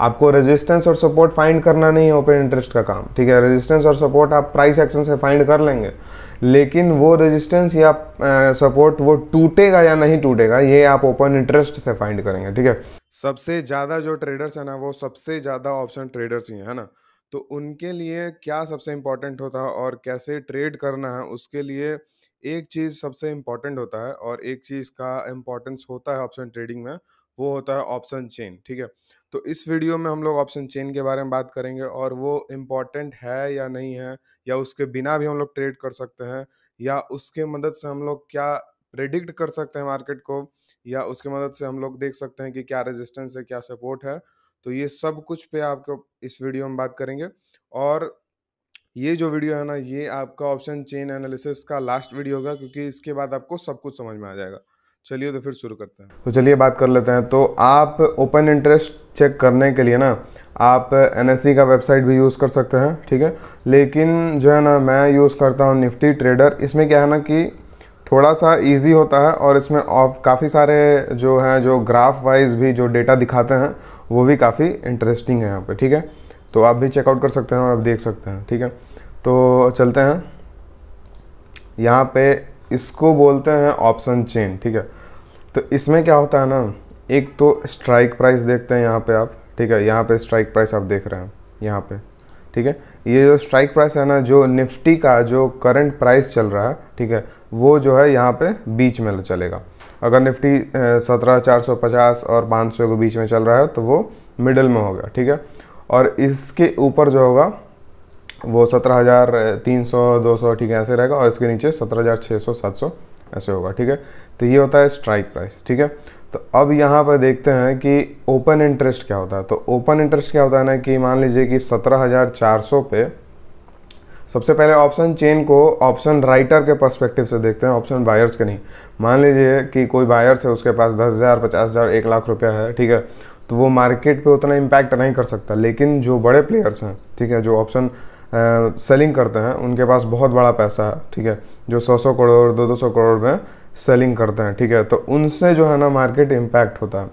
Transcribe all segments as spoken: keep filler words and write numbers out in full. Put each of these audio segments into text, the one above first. आपको रेजिस्टेंस और support find करना नहीं है ओपन इंटरेस्ट का काम, ठीक है। रेजिस्टेंस और सपोर्ट आप प्राइस एक्शन से फाइंड कर लेंगे, लेकिन वो रेजिस्टेंस या सपोर्ट वो टूटेगा या नहीं टूटेगा ये आप ओपन इंटरेस्ट से फाइंड करेंगे, ठीक है। सबसे ज़्यादा जो ट्रेडर्स हैं ना वो सबसे ज़्यादा ऑप्शन ट्रेडर्स ही हैं, है ना, तो उनके लिए क्या सबसे इम्पॉर्टेंट होता है और कैसे ट्रेड करना है उसके लिए एक चीज़ सबसे इम्पॉर्टेंट होता है और एक चीज़ का इम्पॉर्टेंस होता है ऑप्शन ट्रेडिंग में, वो होता है ऑप्शन चेन, ठीक है। तो इस वीडियो में हम लोग ऑप्शन चेन के बारे में बात करेंगे और वो इम्पॉर्टेंट है या नहीं है, या उसके बिना भी हम लोग ट्रेड कर सकते हैं, या उसके मदद से हम लोग क्या प्रेडिक्ट कर सकते हैं मार्केट को, या उसके मदद से हम लोग देख सकते हैं कि क्या रेजिस्टेंस है क्या सपोर्ट है। तो ये सब कुछ पे आपको इस वीडियो में बात करेंगे। और ये जो वीडियो है ना ये आपका ऑप्शन चेन एनालिसिस का लास्ट वीडियो होगा, क्योंकि इसके बाद आपको सब कुछ समझ में आ जाएगा। चलिए तो फिर शुरू करते हैं। तो चलिए बात कर लेते हैं। तो आप ओपन इंटरेस्ट चेक करने के लिए ना आप एन एस ई का वेबसाइट भी यूज़ कर सकते हैं, ठीक है। लेकिन जो है ना मैं यूज़ करता हूँ निफ्टी ट्रेडर। इसमें क्या है ना कि थोड़ा सा ईजी होता है और इसमें ऑफ काफ़ी सारे जो हैं जो ग्राफ वाइज भी जो डेटा दिखाते हैं वो भी काफ़ी इंटरेस्टिंग है यहाँ पे, ठीक है। तो आप भी चेकआउट कर सकते हैं और आप देख सकते हैं, ठीक है। तो चलते हैं, यहाँ पे इसको बोलते हैं ऑप्शन चेन, ठीक है। तो इसमें क्या होता है ना, एक तो स्ट्राइक प्राइस देखते हैं यहाँ पे आप, ठीक है। यहाँ पे स्ट्राइक प्राइस आप देख रहे हैं यहाँ पे, ठीक है। ये जो स्ट्राइक प्राइस है ना जो निफ्टी का जो करंट प्राइस चल रहा है, ठीक है, वो जो है यहाँ पे बीच में चलेगा। अगर निफ्टी सत्रह चार सौ पचास और पाँच सौ के बीच में चल रहा है तो वो मिडल में होगा, ठीक है। और इसके ऊपर जो होगा वो सत्रह हज़ार तीन सौ दो सौ, ठीक है, ऐसे रहेगा। और इसके नीचे सत्रह हज़ार छः सौ सात सौ ऐसे होगा, ठीक है। तो ये होता है स्ट्राइक प्राइस, ठीक है। तो अब यहाँ पर देखते हैं कि ओपन इंटरेस्ट क्या होता है। तो ओपन इंटरेस्ट क्या होता है ना कि मान लीजिए कि सत्रह हज़ार चार सौ पे सबसे पहले ऑप्शन चेन को ऑप्शन राइटर के पर्सपेक्टिव से देखते हैं, ऑप्शन बायर्स के नहीं। मान लीजिए कि कोई बायर्स है उसके पास दस हज़ार पचास हज़ार एक लाख रुपया है, ठीक है, तो वो मार्केट पे उतना इम्पैक्ट नहीं कर सकता। लेकिन जो बड़े प्लेयर्स हैं, ठीक है, जो ऑप्शन सेलिंग करते हैं उनके पास बहुत बड़ा पैसा है, ठीक है, जो सौ सौ करोड़ दो दो सौ करोड़ में सेलिंग करते हैं, ठीक है। तो उनसे जो है ना मार्केट इम्पैक्ट होता है।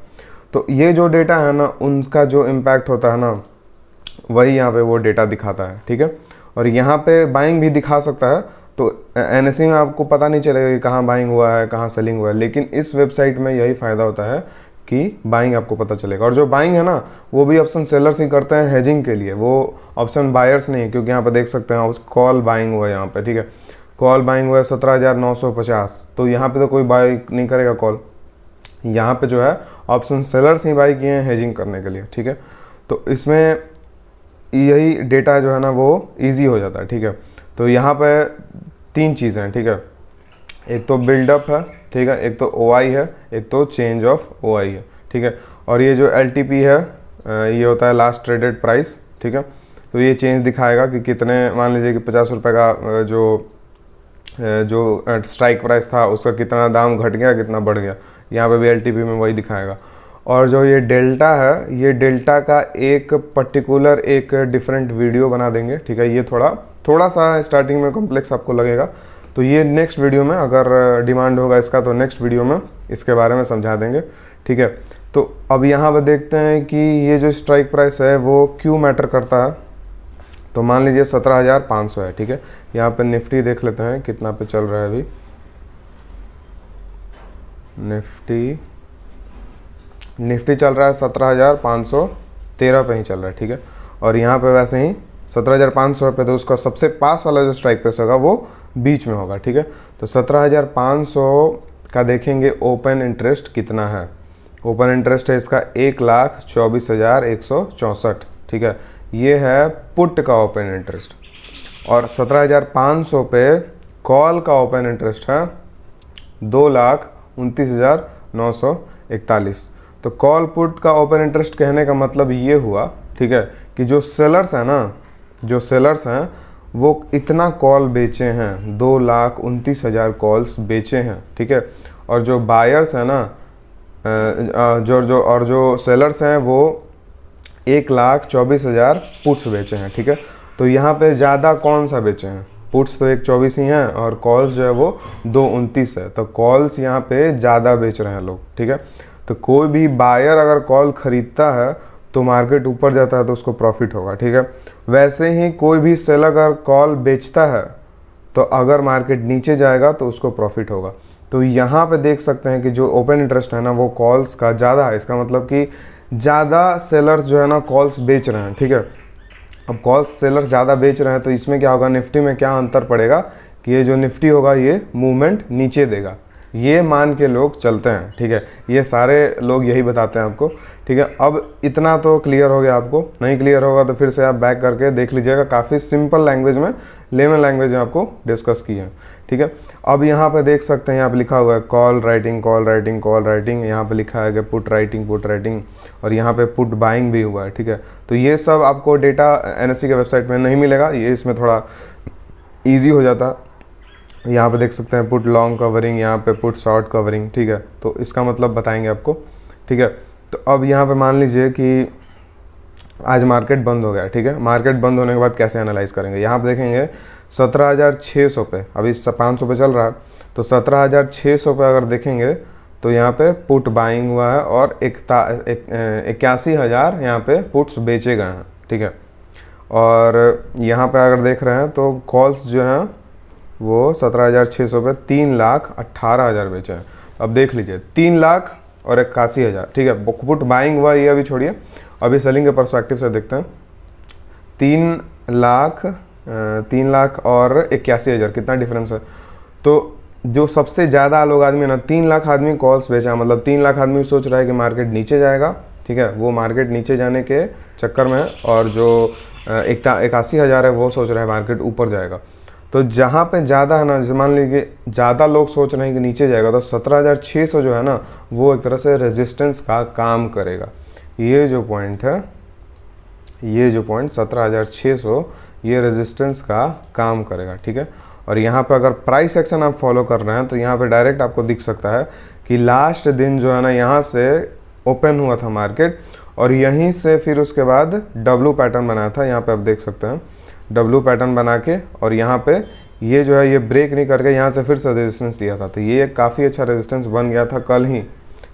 तो ये जो डेटा है ना उनका जो इम्पैक्ट होता है ना वही यहाँ पर वो डेटा दिखाता है, ठीक है। और यहाँ पे बाइंग भी दिखा सकता है। तो एन एस ई में आपको पता नहीं चलेगा कि कहाँ बाइंग हुआ है कहाँ सेलिंग हुआ है, लेकिन इस वेबसाइट में यही फ़ायदा होता है कि बाइंग आपको पता चलेगा। और जो बाइंग है ना वो भी ऑप्शन सेलर्स ही करते हैं हेजिंग के लिए, वो ऑप्शन बायर्स नहीं, क्योंकि यहाँ पर देख सकते हैं कॉल बाइंग हुआ है यहाँ पर, ठीक है। कॉल बाइंग हुआ है सत्रह हज़ार नौ सौ पचास, तो यहाँ पर तो कोई बाई नहीं करेगा कॉल। यहाँ पर जो है ऑप्शन सेलर्स ही बाई किए हैं हेजिंग करने के लिए, ठीक है। तो इसमें यही डेटा जो है ना वो इजी हो जाता है, ठीक है। तो यहाँ पे तीन चीज़ें हैं, ठीक है। एक तो बिल्डअप है, ठीक है, एक तो ओ आई है, एक तो चेंज ऑफ ओ आई है, ठीक है। और ये जो एल टी पी है ये होता है लास्ट ट्रेडेड प्राइस, ठीक है। तो ये चेंज दिखाएगा कि कितने, मान लीजिए कि पचास रुपये का जो जो स्ट्राइक प्राइस था उसका कितना दाम घट गया कितना बढ़ गया, यहाँ पर भी एल टी पी में वही दिखाएगा। और जो ये डेल्टा है ये डेल्टा का एक पर्टिकुलर एक डिफरेंट वीडियो बना देंगे, ठीक है। ये थोड़ा थोड़ा सा स्टार्टिंग में कॉम्प्लेक्स आपको लगेगा, तो ये नेक्स्ट वीडियो में अगर डिमांड होगा इसका तो नेक्स्ट वीडियो में इसके बारे में समझा देंगे, ठीक है। तो अब यहाँ पर देखते हैं कि ये जो स्ट्राइक प्राइस है वो क्यों मैटर करता है। तो मान लीजिए सत्रह हज़ार पाँच सौ है, ठीक है। यहाँ पर निफ्टी देख लेते हैं कितना पे चल रहा है अभी निफ्टी। निफ्टी चल रहा है सत्रह हज़ार पाँच सौ तेरह पे ही चल रहा है, ठीक है। और यहाँ पे वैसे ही सत्रह हज़ार पाँच सौ पे, तो उसका सबसे पास वाला जो स्ट्राइक प्राइस होगा वो बीच में होगा, ठीक है। तो सत्रह हज़ार पाँच सौ का देखेंगे ओपन इंटरेस्ट कितना है। ओपन इंटरेस्ट है इसका एक लाख चौबीस हज़ार एक सौ चौंसठ, ठीक है। ये है पुट का ओपन इंटरेस्ट। और सत्रह हज़ार पाँच सौ पे कॉल का ओपन इंटरेस्ट है दो लाख उनतीस हज़ार नौ सौ इकतालीस। तो कॉल पुट का ओपन इंटरेस्ट कहने का मतलब ये हुआ, ठीक है, कि जो सेलर्स हैं ना जो सेलर्स हैं वो इतना कॉल बेचे हैं, दो लाख उनतीस हज़ार कॉल्स बेचे हैं, ठीक है। और जो बायर्स हैं ना जो जो और जो सेलर्स हैं वो एक लाख चौबीस हज़ार पुट्स बेचे हैं, ठीक है। तो यहाँ पे ज़्यादा कौन सा बेचे हैं, पुट्स तो एक चौबीस ही हैं और कॉल्स जो है वो दो उनतीस है, तो कॉल्स यहाँ पे ज़्यादा बेच रहे हैं लोग, ठीक है। तो कोई भी बायर अगर कॉल ख़रीदता है तो मार्केट ऊपर जाता है तो उसको प्रॉफिट होगा, ठीक है। वैसे ही कोई भी सेलर अगर कॉल बेचता है तो अगर मार्केट नीचे जाएगा तो उसको प्रॉफिट होगा। तो यहाँ पे देख सकते हैं कि जो ओपन इंटरेस्ट है ना वो कॉल्स का ज़्यादा है, इसका मतलब कि ज़्यादा सेलर्स जो है ना कॉल्स बेच रहे हैं, ठीक है। अब कॉल्स सेलर्स ज़्यादा बेच रहे हैं तो इसमें क्या होगा, निफ्टी में क्या अंतर पड़ेगा कि ये जो निफ्टी होगा ये मूवमेंट नीचे देगा, ये मान के लोग चलते हैं, ठीक है। ये सारे लोग यही बताते हैं आपको, ठीक है। अब इतना तो क्लियर हो गया, आपको नहीं क्लियर होगा तो फिर से आप बैक करके देख लीजिएगा, काफ़ी सिंपल लैंग्वेज में, लेमन लैंग्वेज में आपको डिस्कस किए हैं, ठीक है। अब यहाँ पे देख सकते हैं, यहाँ पे लिखा हुआ है call writing, call writing, call writing, यहाँ पे लिखा है पुट राइटिंग, पुट राइटिंग, और यहाँ पे पुट बाइंग भी हुआ है, ठीक है। तो ये सब आपको डेटा एनएससी के वेबसाइट में नहीं मिलेगा, ये इसमें थोड़ा ईजी हो जाता है। यहाँ पे देख सकते हैं पुट लॉन्ग कवरिंग, यहाँ पे पुट शॉर्ट कवरिंग, ठीक है। तो इसका मतलब बताएंगे आपको, ठीक है। तो अब यहाँ पे मान लीजिए कि आज मार्केट बंद हो गया, ठीक है। मार्केट बंद होने के बाद कैसे एनालाइज करेंगे, यहाँ पे देखेंगे सत्रह हज़ार छः सौ पे, अभी पाँच सौ पे चल रहा है, तो सत्रह हज़ार छः सौ पे अगर देखेंगे तो यहाँ पे पुट बाइंग हुआ है और इकता इक्यासी हज़ार यहाँ पर पुट्स बेचे गए हैं, ठीक है। और यहाँ पर अगर देख रहे हैं तो कॉल्स जो हैं वो सत्रह हज़ार छः सौ पे तीन लाख अट्ठारह हज़ार बेचे हैं। अब देख लीजिए तीन लाख और इक्यासी हज़ार, ठीक है। पुट बाइंग हुआ ये अभी छोड़िए, अभी सेलिंग के परस्पेक्टिव से देखते हैं। तीन लाख तीन लाख और इक्यासी हज़ार कितना डिफरेंस है। तो जो सबसे ज़्यादा लोग आदमी है ना, तीन लाख आदमी कॉल्स बेचा है, मतलब तीन लाख आदमी सोच रहा है कि मार्केट नीचे जाएगा, ठीक है। वो मार्केट नीचे जाने के चक्कर में, और जो इक्यासी हज़ार है वो सोच रहा है मार्केट ऊपर जाएगा। तो जहाँ पे ज़्यादा है ना, जैसे मान लीजिए ज़्यादा लोग सोच रहे हैं कि नीचे जाएगा, तो सत्रह हज़ार छः सौ जो है ना वो एक तरह से रेजिस्टेंस का काम करेगा। ये जो पॉइंट है, ये जो पॉइंट सत्रह हज़ार छः सौ, ये रेजिस्टेंस का काम करेगा, ठीक है। और यहाँ पे अगर प्राइस एक्शन आप फॉलो कर रहे हैं तो यहाँ पे डायरेक्ट आपको दिख सकता है कि लास्ट दिन जो है ना यहाँ से ओपन हुआ था मार्केट, और यहीं से फिर उसके बाद डब्लू पैटर्न बनाया था। यहाँ पर आप देख सकते हैं डब्लू पैटर्न बना के, और यहाँ पे ये जो है ये ब्रेक नहीं करके यहाँ से फिर से रेजिस्टेंस लिया था, तो ये एक काफ़ी अच्छा रेजिस्टेंस बन गया था कल ही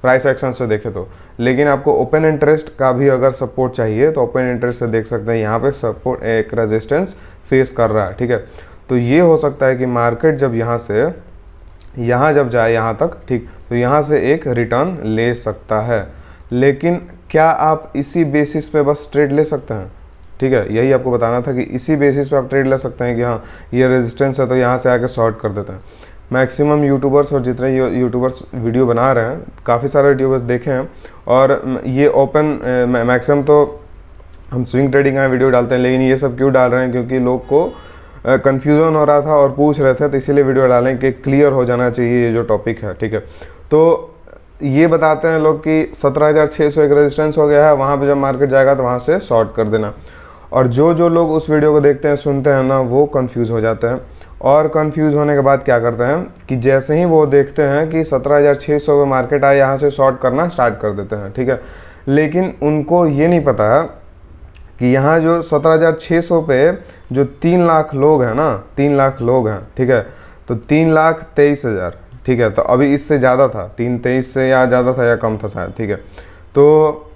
प्राइस एक्शन से देखे तो। लेकिन आपको ओपन इंटरेस्ट का भी अगर सपोर्ट चाहिए तो ओपन इंटरेस्ट से देख सकते हैं, यहाँ पे सपोर्ट एक रेजिस्टेंस फेस कर रहा है, ठीक है। तो ये हो सकता है कि मार्केट जब यहाँ से यहाँ जब जाए यहाँ तक, ठीक, तो यहाँ से एक रिटर्न ले सकता है। लेकिन क्या आप इसी बेसिस पे बस ट्रेड ले सकते हैं, ठीक है, यही आपको बताना था कि इसी बेसिस पे आप ट्रेड ले सकते हैं कि हाँ ये रेजिस्टेंस है तो यहाँ से आके शॉर्ट कर देते हैं। मैक्सिमम यूट्यूबर्स और जितने यूट्यूबर्स वीडियो बना रहे हैं, काफ़ी सारे यूट्यूबर्स देखे हैं, और ये ओपन मैक्सिमम तो हम स्विंग ट्रेडिंग का वीडियो डालते हैं, लेकिन ये सब क्यों डाल रहे हैं, क्योंकि लोग को कन्फ्यूज़न हो रहा था और पूछ रहे थे, तो इसीलिए वीडियो डालें कि क्लियर हो जाना चाहिए ये जो टॉपिक है, ठीक है। तो ये बताते हैं लोग कि सत्रह हज़ार छः सौ एक रेजिस्टेंस हो गया है, वहाँ पर जब मार्केट जाएगा तो वहाँ से शॉर्ट कर देना। और जो जो लोग उस वीडियो को देखते हैं सुनते हैं ना वो कंफ्यूज हो जाते हैं, और कंफ्यूज होने के बाद क्या करते हैं कि जैसे ही वो देखते हैं कि सत्रह हज़ार छः सौ पे मार्केट आए यहाँ से शॉर्ट करना स्टार्ट कर देते हैं, ठीक है। लेकिन उनको ये नहीं पता है कि यहाँ जो सत्रह हज़ार छः सौ पे जो तीन लाख लोग हैं ना, तीन लाख लोग हैं, ठीक है, तो तीन लाख तेईस हज़ार, ठीक है, तो अभी इससे ज़्यादा था, तीन तेईस से या ज़्यादा था या कम था शायद, ठीक है। तो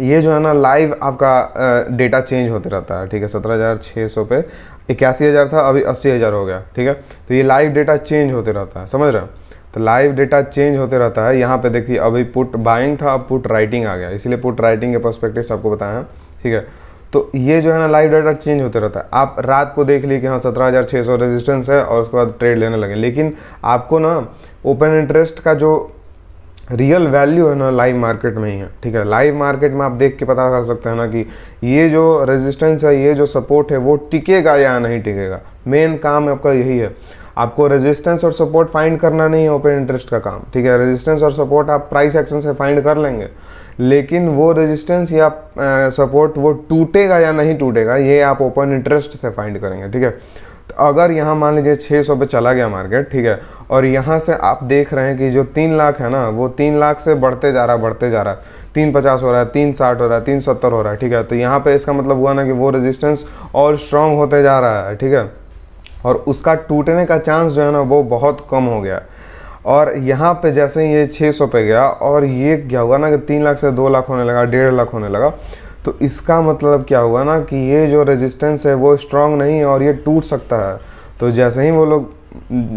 ये जो है ना लाइव आपका डेटा चेंज होते रहता है, ठीक है। सत्रह हज़ार छः सौ पे इक्यासी हज़ार था, अभी अस्सी हज़ार हो गया, ठीक है। तो ये लाइव डेटा चेंज होते रहता है, समझ रहे हैं, तो लाइव डेटा चेंज होते रहता है। यहाँ पे देखिए अभी पुट बाइंग था, अब पुट राइटिंग आ गया, इसलिए पुट राइटिंग के पर्सपेक्टिव से आपको बताया, ठीक है। तो ये जो है ना लाइव डाटा चेंज होते रहता है। आप रात को देख लिए कि हाँ सत्रह हज़ार छः सौ रेजिस्टेंस है और उसके बाद ट्रेड लेने लगे, लेकिन आपको ना ओपन इंटरेस्ट का जो रियल वैल्यू है ना लाइव मार्केट में ही है, ठीक है। लाइव मार्केट में आप देख के पता कर सकते हैं ना कि ये जो रेजिस्टेंस है, ये जो सपोर्ट है, वो टिकेगा या नहीं टिकेगा। मेन काम आपका यही है, आपको रेजिस्टेंस और सपोर्ट फाइंड करना नहीं है, ओपन इंटरेस्ट का काम, ठीक है। रेजिस्टेंस और सपोर्ट आप प्राइस एक्शन से फाइंड कर लेंगे, लेकिन वो रेजिस्टेंस या सपोर्ट वो टूटेगा या नहीं टूटेगा ये आप ओपन इंटरेस्ट से फाइंड करेंगे, ठीक है। तो अगर यहाँ मान लीजिए छः सौ पे चला गया मार्केट, ठीक है, और यहाँ से आप देख रहे हैं कि जो तीन लाख है ना वो तीन लाख से बढ़ते जा रहा बढ़ते जा रहा है, तीन पचास हो रहा है, तीन साठ हो रहा है, तीन सत्तर हो रहा है, ठीक है। तो यहाँ पे इसका मतलब हुआ ना कि वो रेजिस्टेंस और स्ट्रॉन्ग होते जा रहा है, ठीक है, और उसका टूटने का चांस जो है ना वो बहुत कम हो गया। और यहाँ पे जैसे ये छह सौ पे गया और ये क्या हुआ ना कि तीन लाख से दो लाख होने लगा, डेढ़ लाख होने लगा, तो इसका मतलब क्या हुआ ना कि ये जो रेजिस्टेंस है वो स्ट्रॉन्ग नहीं है और ये टूट सकता है। तो जैसे ही वो लोग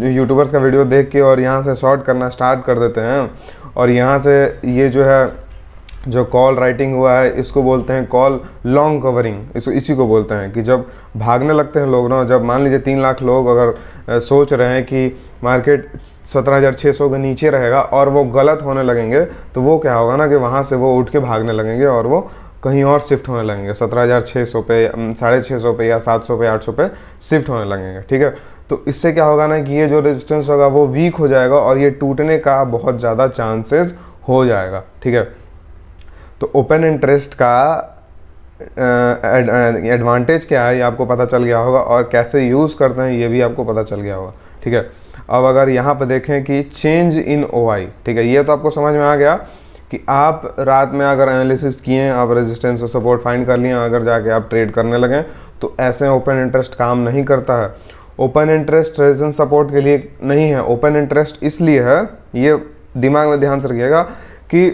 यूट्यूबर्स का वीडियो देख के और यहाँ से शॉर्ट करना स्टार्ट कर देते हैं और यहाँ से ये जो है जो कॉल राइटिंग हुआ है इसको बोलते हैं कॉल लॉन्ग कवरिंग, इसको इसी को बोलते हैं कि जब भागने लगते हैं लोग ना, जब मान लीजिए तीन लाख लोग अगर सोच रहे हैं कि मार्केट सत्रह हज़ार छः सौ के नीचे रहेगा और वो गलत होने लगेंगे तो वो क्या होगा ना कि वहाँ से वो उठ के भागने लगेंगे और वो कहीं और शिफ्ट होने लगेंगे, सत्रह हज़ार छः सौ पे, साढ़े छः सौ पे या सात सौ पे, आठ सौ पे शिफ्ट होने लगेंगे। ठीक है, तो इससे क्या होगा ना कि ये जो रेजिस्टेंस होगा वो वीक हो जाएगा और ये टूटने का बहुत ज़्यादा चांसेस हो जाएगा। ठीक है, तो ओपन इंटरेस्ट का एडवांटेज क्या है ये आपको पता चल गया होगा और कैसे यूज़ करते हैं ये भी आपको पता चल गया होगा। ठीक है, अब अगर यहाँ पर देखें कि चेंज इन ओआई, ठीक है, ये तो आपको समझ में आ गया कि आप रात में अगर एनालिसिस किए, आप रेजिस्टेंस और सपोर्ट फाइंड कर लिए, अगर जाके आप ट्रेड करने लगें तो ऐसे ओपन इंटरेस्ट काम नहीं करता है। ओपन इंटरेस्ट रेजिस्टेंस सपोर्ट के लिए नहीं है, ओपन इंटरेस्ट इसलिए है, ये दिमाग में ध्यान से रखिएगा कि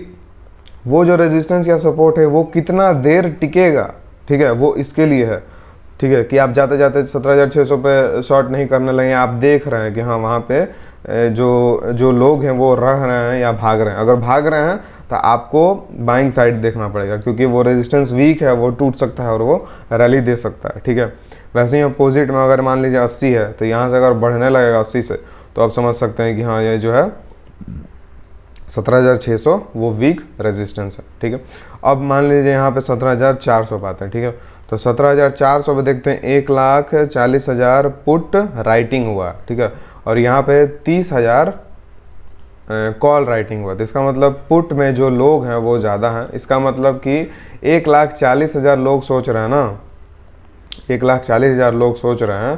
वो जो रेजिस्टेंस या सपोर्ट है वो कितना देर टिकेगा। ठीक है, वो इसके लिए है। ठीक है, कि आप जाते जाते सत्रह हज़ार छः सौ पे शॉर्ट नहीं करने लगे, आप देख रहे हैं कि हाँ वहाँ पे जो जो लोग हैं वो रह रहे हैं या भाग रहे हैं। अगर भाग रहे हैं तो आपको बाइंग साइड देखना पड़ेगा क्योंकि वो रेजिस्टेंस वीक है, वो टूट सकता है और वो रैली दे सकता है। ठीक है, वैसे ही अपोजिट में अगर मान लीजिए अस्सी है तो यहाँ से अगर बढ़ने लगेगा अस्सी से तो आप समझ सकते हैं कि हाँ ये जो है सत्रह हज़ार छः सौ वो वीक रेजिस्टेंस है। ठीक है, अब मान लीजिए यहाँ पे सत्रह हज़ार चार सौ पाते हैं। ठीक है, तो सत्रह हज़ार चार सौ पे देखते हैं एक लाख चालीस हज़ार पुट राइटिंग हुआ। ठीक है, और यहाँ पे तीस हज़ार कॉल राइटिंग हुआ, तो इसका मतलब पुट में जो लोग हैं वो ज़्यादा हैं। इसका मतलब कि एक लाख चालीस हज़ार लोग सोच रहे हैं ना, एक लाख चालीस हज़ार लोग सोच रहे हैं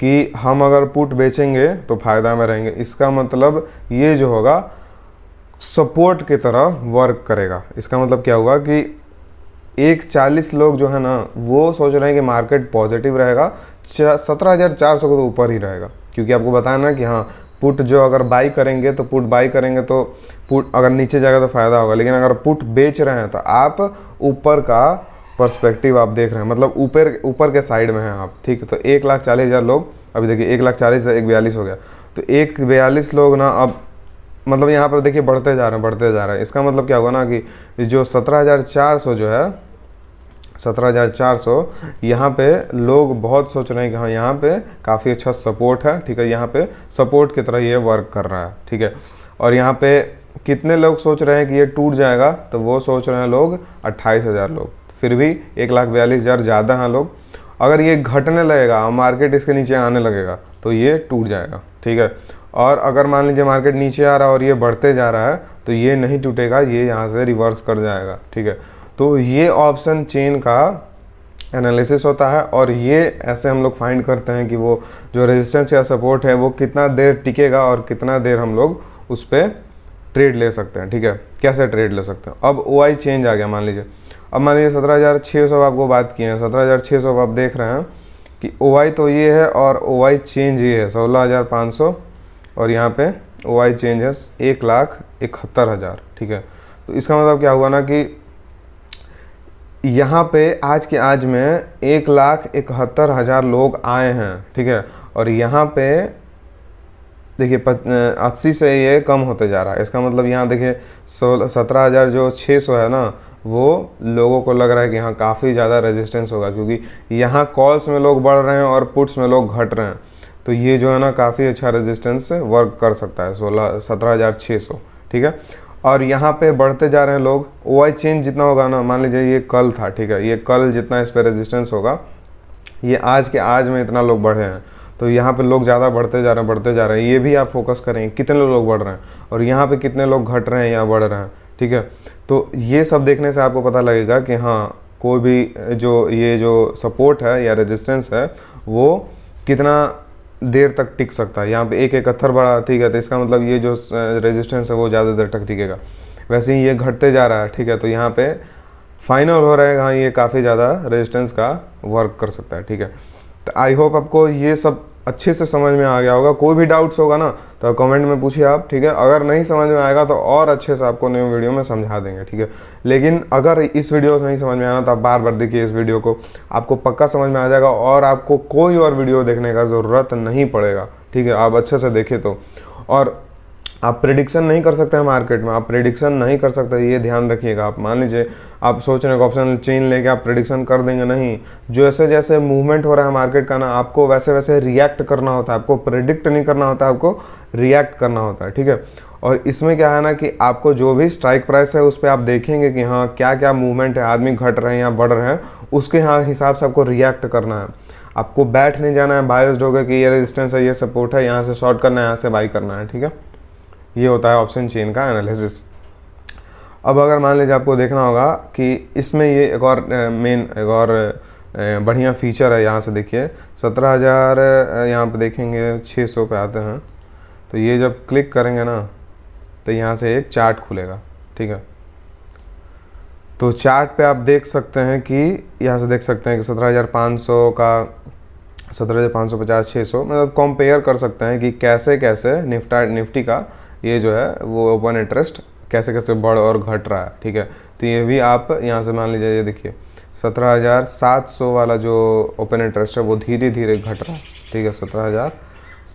कि हम अगर पुट बेचेंगे तो फ़ायदा में रहेंगे। इसका मतलब ये जो होगा सपोर्ट की तरह वर्क करेगा। इसका मतलब क्या हुआ कि एक चालीस लोग जो है ना वो सोच रहे हैं कि मार्केट पॉजिटिव रहेगा, सत्रह हज़ार चार सौ के ऊपर ही रहेगा, क्योंकि आपको बताया ना कि हाँ पुट जो अगर बाई करेंगे तो पुट बाई करेंगे तो पुट अगर नीचे जाएगा तो फ़ायदा होगा, लेकिन अगर पुट बेच रहे हैं तो आप ऊपर का पर्सपेक्टिव आप देख रहे हैं, मतलब ऊपर ऊपर के साइड में हैं आप। ठीक है, तो एक लाख चालीस हज़ार लोग, अभी देखिए एक लाख चालीस हज़ार एक बयालीस हो गया, तो एक बयालीस लोग ना अब मतलब यहाँ पर देखिए बढ़ते जा रहे हैं, बढ़ते जा रहे हैं। इसका मतलब क्या होगा ना कि जो सत्रह हज़ार चार सौ जो है सत्रह हज़ार चार सौ यहाँ पे लोग बहुत सोच रहे हैं कि हाँ यहाँ पे काफ़ी अच्छा सपोर्ट है। ठीक है, यहाँ पे सपोर्ट की तरह ये वर्क कर रहा है। ठीक है, और यहाँ पे कितने लोग सोच रहे हैं कि ये टूट जाएगा, तो वो सोच रहे हैं लोग अट्ठाईस हज़ार लोग, फिर भी एक लाख बयालीस हज़ार ज़्यादा हैं लोग। अगर ये घटने लगेगा, मार्केट इसके नीचे आने लगेगा तो ये टूट जाएगा। ठीक है, और अगर मान लीजिए मार्केट नीचे आ रहा है और ये बढ़ते जा रहा है तो ये नहीं टूटेगा, ये यहाँ से रिवर्स कर जाएगा। ठीक है, तो ये ऑप्शन चेन का एनालिसिस होता है और ये ऐसे हम लोग फाइंड करते हैं कि वो जो रेजिस्टेंस या सपोर्ट है वो कितना देर टिकेगा और कितना देर हम लोग उस पर ट्रेड ले सकते हैं। ठीक है, कैसे ट्रेड ले सकते हैं। अब ओआई चेंज आ गया, मान लीजिए अब मान लीजिए सत्रह हज़ार छः सौ आपको बात किए हैं, सत्रह हज़ार छः सौ आप देख रहे हैं कि ओआई तो ये है और ओआई चेंज ये है सोलह हज़ार पाँच सौ और यहाँ पे ओआई चेंज है एक लाख इकहत्तर हज़ार। ठीक है, तो इसका मतलब क्या हुआ ना कि यहाँ पे आज के आज में एक लाख इकहत्तर हज़ार लोग आए हैं। ठीक है, और यहाँ पे देखिए अस्सी से ये कम होते जा रहा है। इसका मतलब यहाँ देखिए सोलह सत्रह हज़ार जो छः सौ है ना वो लोगों को लग रहा है कि यहाँ काफ़ी ज़्यादा रेजिस्टेंस होगा, क्योंकि यहाँ कॉल्स में लोग बढ़ रहे हैं और पुट्स में लोग घट रहे हैं, तो ये जो है ना काफ़ी अच्छा रेजिस्टेंस वर्क कर सकता है सोलह सत्रह हज़ार छः सौ। ठीक है, और यहाँ पे बढ़ते जा रहे हैं लोग। ओआई चेंज जितना होगा ना, मान लीजिए ये कल था, ठीक है, ये कल जितना इस पर रेजिस्टेंस होगा ये आज के आज में इतना लोग बढ़े हैं, तो यहाँ पे लोग ज़्यादा बढ़ते जा रहे हैं, बढ़ते जा रहे हैं। ये भी आप फोकस करें कितने लोग बढ़ रहे हैं और यहाँ पर कितने लोग घट रहे हैं या बढ़ रहे हैं। ठीक है, तो ये सब देखने से आपको पता लगेगा कि हाँ कोई भी जो ये जो सपोर्ट है या रेजिस्टेंस है वो कितना देर तक टिक सकता है। यहाँ पे एक इकहत्तर बढ़ा, ठीक है, तो इसका मतलब ये जो रेजिस्टेंस है वो ज़्यादा देर तक टिकेगा। वैसे ही ये घटते जा रहा है, ठीक है, तो यहाँ पे फाइनल हो रहा है, हाँ ये काफ़ी ज़्यादा रेजिस्टेंस का वर्क कर सकता है। ठीक है, तो आई होप आपको ये सब अच्छे से समझ में आ गया होगा। कोई भी डाउट्स होगा ना तो कमेंट में पूछिए आप, ठीक है। अगर नहीं समझ में आएगा तो और अच्छे से आपको न्यू वीडियो में समझा देंगे, ठीक है। लेकिन अगर इस वीडियो से नहीं समझ में आना तो आप बार बार देखिए इस वीडियो को, आपको पक्का समझ में आ जाएगा और आपको कोई और वीडियो देखने का ज़रूरत नहीं पड़ेगा, ठीक है। आप अच्छे से देखें तो। और आप प्रेडिक्शन नहीं कर सकते हैं मार्केट में, आप प्रेडिक्शन नहीं कर सकते, ये ध्यान रखिएगा। आप मान लीजिए आप सोच रहे हो ऑप्शन चेन लेके आप प्रेडिक्शन कर देंगे, नहीं। जैसे जैसे मूवमेंट हो रहा है मार्केट का ना, आपको वैसे वैसे रिएक्ट करना होता है, आपको प्रेडिक्ट नहीं करना होता, आपको रिएक्ट करना होता है, ठीक है। और इसमें क्या है ना कि आपको जो भी स्ट्राइक प्राइस है उस पर आप देखेंगे कि हाँ क्या क्या मूवमेंट है, आदमी घट रहे हैं या बढ़ रहे हैं, उसके यहाँ हिसाब से आपको रिएक्ट करना है। आपको बैठ नहीं जाना है बायस्ड होकर कि ये रेजिस्टेंस है, ये सपोर्ट है, यहाँ से शॉर्ट करना है, यहाँ से बाई करना है, ठीक है। ये होता है ऑप्शन चेन का एनालिसिस। अब अगर मान लीजिए आपको देखना होगा कि इसमें ये एक और मेन एक और बढ़िया फीचर है, यहाँ से देखिए सत्रह हज़ार यहाँ पर देखेंगे छः सौ पे आते हैं, तो ये जब क्लिक करेंगे ना तो यहाँ से एक चार्ट खुलेगा, ठीक है। तो चार्ट पे आप देख सकते हैं कि यहाँ से देख सकते हैं कि सत्रह हज़ार पाँच सौ का सत्रह हज़ार पाँच सौ पचास छः सौ मतलब कंपेयर कर सकते हैं कि कैसे कैसे निफ्टा निफ्टी का ये जो है वो ओपन इंटरेस्ट कैसे कैसे बढ़ और घट रहा है, ठीक है। तो ये भी आप यहाँ से मान लीजिए, ये देखिए सत्रह हज़ार सात सौ वाला जो ओपन इंटरेस्ट है वो धीरे धीरे घट रहा है, ठीक है। सत्रह हज़ार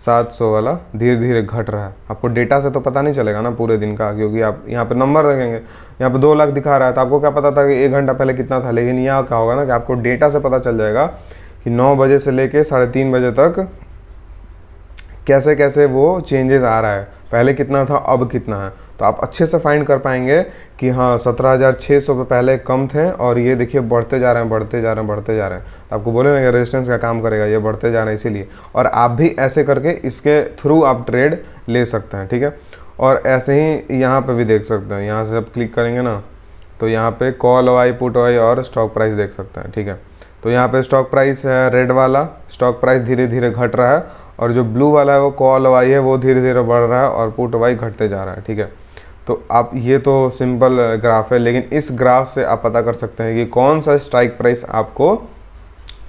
सात सौ वाला धीरे धीरे घट रहा है। आपको डेटा से तो पता नहीं चलेगा ना पूरे दिन का, क्योंकि आप यहाँ पे नंबर देखेंगे, यहाँ पे दो लाख दिखा रहा है तो आपको क्या पता था कि एक घंटा पहले कितना था। लेकिन यहाँ क्या होगा ना कि आपको डेटा से पता चल जाएगा कि नौ बजे से लेके साढ़े तीन बजे तक कैसे कैसे वो चेंजेस आ रहा है, पहले कितना था अब कितना है। तो आप अच्छे से फाइंड कर पाएंगे कि हाँ सत्रह हज़ार छः सौ पे पहले कम थे और ये देखिए बढ़ते जा रहे हैं बढ़ते जा रहे हैं बढ़ते जा रहे हैं, तो आपको बोले ना कि रेजिस्टेंस का काम करेगा, ये बढ़ते जा रहे हैं इसीलिए। और आप भी ऐसे करके इसके थ्रू आप ट्रेड ले सकते हैं, ठीक है। और ऐसे ही यहाँ पर भी देख सकते हैं, यहाँ से जब क्लिक करेंगे ना तो यहाँ पर कॉल वाई पुट वाई और स्टॉक प्राइस देख सकते हैं, ठीक है। तो यहाँ पर स्टॉक प्राइस है रेड वाला, स्टॉक प्राइस धीरे धीरे घट रहा है, और जो ब्लू वाला है वो कॉल वाई है, वो धीरे धीरे बढ़ रहा है और पुट वाई घटते जा रहा है, ठीक है। तो आप ये तो सिंपल ग्राफ है, लेकिन इस ग्राफ से आप पता कर सकते हैं कि कौन सा स्ट्राइक प्राइस आपको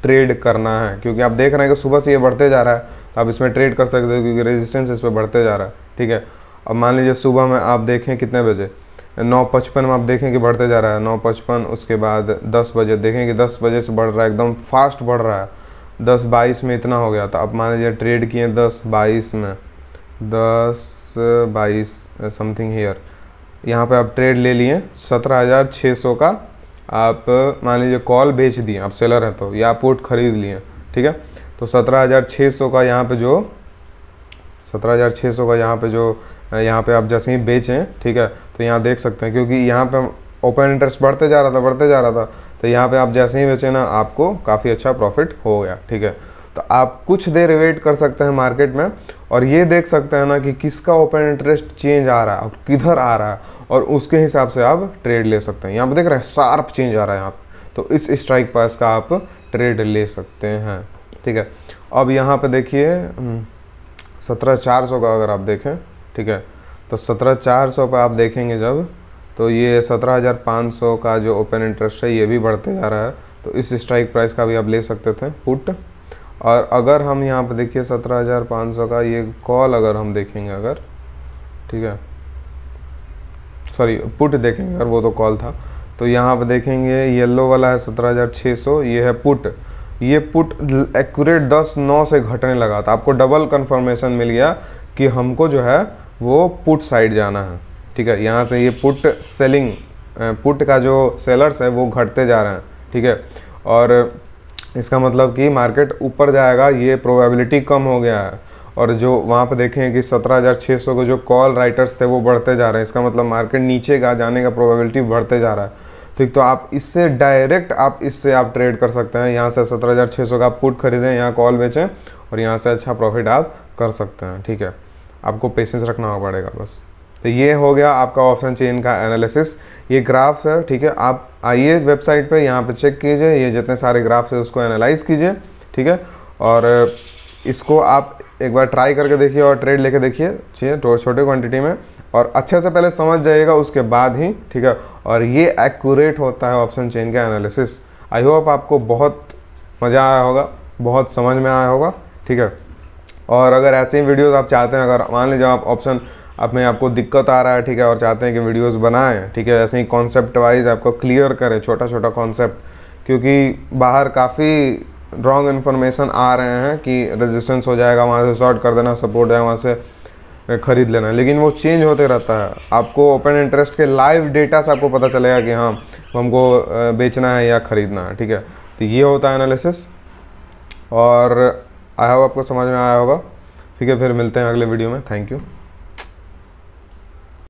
ट्रेड करना है, क्योंकि आप देख रहे हैं कि सुबह से ये बढ़ते जा रहा है तो आप इसमें ट्रेड कर सकते हो क्योंकि रेजिस्टेंस इस पर बढ़ते जा रहा है, ठीक है। अब मान लीजिए सुबह में आप देखें कितने बजे, नौ पचपन में आप देखें कि बढ़ते जा रहा है नौ पचपन, उसके बाद दस बजे देखें कि दस बजे से बढ़ रहा है, एकदम फास्ट बढ़ रहा है, दस बाईस में इतना हो गया। तो आप मान लीजिए ट्रेड किए दस बाईस में, दस बाईस समथिंग हेयर, यहाँ पे आप ट्रेड ले लिए सत्रह हज़ार छः सौ का, आप मान लीजिए कॉल बेच दिए, आप सेलर हैं तो, या पुट खरीद लिए, ठीक है। तो सत्रह हज़ार छः सौ का यहाँ पे जो सत्रह हज़ार छः सौ का यहाँ पे जो यहाँ पे आप जैसे ही बेचें, ठीक है। तो यहाँ देख सकते हैं क्योंकि यहाँ पे ओपन इंटरेस्ट बढ़ते जा रहा था बढ़ते जा रहा था तो यहाँ पे आप जैसे ही बेचें ना आपको काफ़ी अच्छा प्रॉफिट हो गया, ठीक है। तो आप कुछ देर वेट कर सकते हैं मार्केट में और ये देख सकते हैं ना कि किसका ओपन इंटरेस्ट चेंज आ रहा है और किधर आ रहा है, और उसके हिसाब से आप ट्रेड ले सकते हैं। यहाँ पर देख रहे हैं शार्प चेंज आ रहा है यहाँ पर, तो इस स्ट्राइक प्राइस का आप ट्रेड ले सकते हैं, ठीक है। अब यहाँ पर देखिए सत्रह चार सौ का अगर आप देखें, ठीक है, तो सत्रह चार सौ पर आप देखेंगे जब, तो ये सत्रह हज़ार पाँच सौ का जो ओपन इंटरेस्ट है ये भी बढ़ते जा रहा है, तो इस स्ट्राइक प्राइस का भी आप ले सकते थे पुट। और अगर हम यहाँ पर देखिए सत्रह हज़ार पाँच सौ का ये कॉल अगर हम देखेंगे अगर, ठीक है, सॉरी पुट देखेंगे अगर, वो तो कॉल था। तो यहाँ पर देखेंगे येलो वाला है सत्रह हज़ार छः सौ, ये है पुट, ये पुट एक्यूरेट दस नौ से घटने लगा था, आपको डबल कन्फर्मेशन मिल गया कि हमको जो है वो पुट साइड जाना है, ठीक है। यहाँ से ये पुट सेलिंग पुट का जो सेलर्स है वो घटते जा रहे हैं, ठीक है। और इसका मतलब कि मार्केट ऊपर जाएगा, ये प्रोबेबिलिटी कम हो गया है। और जो वहाँ पे देखें कि सत्रह हज़ार छः सौ को जो कॉल राइटर्स थे वो बढ़ते जा रहे हैं, इसका मतलब मार्केट नीचे का जाने का प्रोबेबिलिटी बढ़ते जा रहा है, ठीक। तो आप इससे डायरेक्ट आप इससे आप ट्रेड कर सकते हैं, यहाँ से सत्रह हज़ार छः सौ का पुट खरीदें, यहाँ कॉल बेचें और यहाँ से अच्छा प्रॉफिट आप कर सकते हैं, ठीक है। आपको पेशेंस रखना पड़ेगा बस। तो ये हो गया आपका ऑप्शन चेन का एनालिसिस, ये ग्राफ्स है, ठीक है। आप आइए वेबसाइट पे, यहाँ पे चेक कीजिए ये जितने सारे ग्राफ्स है उसको एनालाइज कीजिए, ठीक है। और इसको आप एक बार ट्राई करके देखिए और ट्रेड लेके देखिए छोटे क्वांटिटी में, और अच्छे से पहले समझ जाइएगा उसके बाद ही, ठीक है। और ये एक्यूरेट होता है ऑप्शन चेन का एनालिसिस। आई होप आपको बहुत मज़ा आया होगा, बहुत समझ में आया होगा, ठीक है। और अगर ऐसे ही वीडियोस आप चाहते हैं, अगर मान लीजिए आप ऑप्शन आप में आपको दिक्कत आ रहा है, ठीक है, और चाहते हैं कि वीडियोस बनाएं, ठीक है, ऐसे ही कॉन्सेप्ट वाइज आपको क्लियर करें छोटा छोटा कॉन्सेप्ट, क्योंकि बाहर काफ़ी रॉन्ग इन्फॉर्मेशन आ रहे हैं कि रेजिस्टेंस हो जाएगा, वहाँ से शॉर्ट कर देना, सपोर्ट है वहाँ से ख़रीद लेना, लेकिन वो चेंज होते रहता है। आपको ओपन इंटरेस्ट के लाइव डेटा से आपको पता चलेगा कि हाँ हमको बेचना है या ख़रीदना है, ठीक है। तो ये होता है एनालिसिस, और आई होप आपको समझ में आया होगा, ठीक है। फिर मिलते हैं अगले वीडियो में, थैंक यू।